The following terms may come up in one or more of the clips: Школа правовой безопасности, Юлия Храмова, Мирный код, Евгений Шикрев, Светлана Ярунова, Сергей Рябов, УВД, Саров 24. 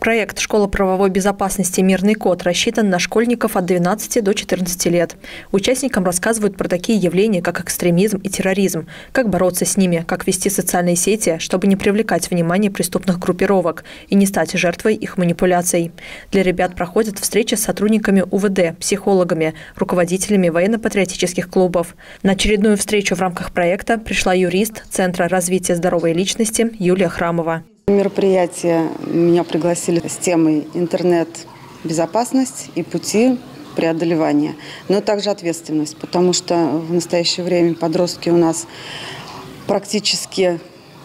Проект «Школа правовой безопасности. Мирный код» рассчитан на школьников от 12 до 14 лет. Участникам рассказывают про такие явления, как экстремизм и терроризм, как бороться с ними, как вести социальные сети, чтобы не привлекать внимание преступных группировок и не стать жертвой их манипуляций. Для ребят проходят встречи с сотрудниками УВД, психологами, руководителями военно-патриотических клубов. На очередную встречу в рамках проекта пришла юрист Центра развития здоровой личности Юлия Храмова. Мероприятие меня пригласили с темой интернет-безопасность и пути преодолевания, но также ответственность, потому что в настоящее время подростки у нас практически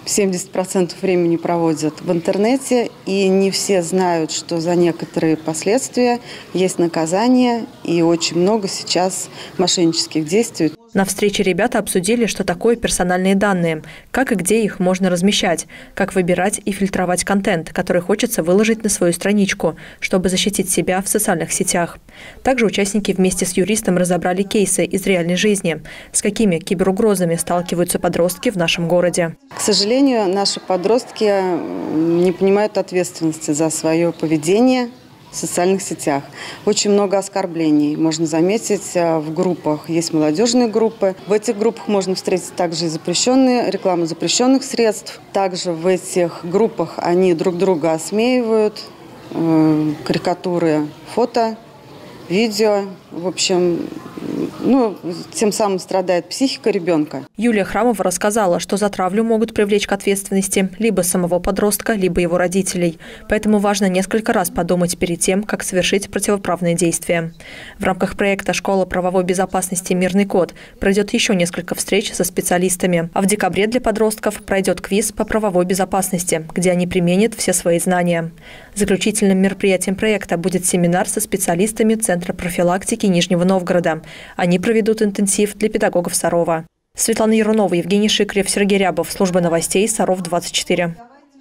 70% времени проводят в интернете, и не все знают, что за некоторые последствия есть наказание, и очень много сейчас мошеннических действий. На встрече ребята обсудили, что такое персональные данные, как и где их можно размещать, как выбирать и фильтровать контент, который хочется выложить на свою страничку, чтобы защитить себя в социальных сетях. Также участники вместе с юристом разобрали кейсы из реальной жизни, с какими киберугрозами сталкиваются подростки в нашем городе. К сожалению, наши подростки не понимают ответственности за свое поведение в социальных сетях. Очень много оскорблений можно заметить в группах. Есть молодежные группы. В этих группах можно встретить также и запрещенные, рекламу запрещенных средств. Также в этих группах они друг друга осмеивают, карикатуры, фото, видео. В общем, тем самым страдает психика ребенка. Юлия Храмова рассказала, что за травлю могут привлечь к ответственности либо самого подростка, либо его родителей. Поэтому важно несколько раз подумать перед тем, как совершить противоправные действия. В рамках проекта «Школа правовой безопасности. Мирный код» пройдет еще несколько встреч со специалистами. А в декабре для подростков пройдет квиз по правовой безопасности, где они применят все свои знания. Заключительным мероприятием проекта будет семинар со специалистами Центра профилактики Нижнего Новгорода. Они проведут интенсив для педагогов Сарова. Светлана Ярунова, Евгений Шикрев, Сергей Рябов. Служба новостей «Саров 24».